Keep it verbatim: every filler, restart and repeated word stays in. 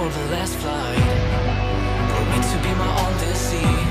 for the last flight, were meant to be my own disease.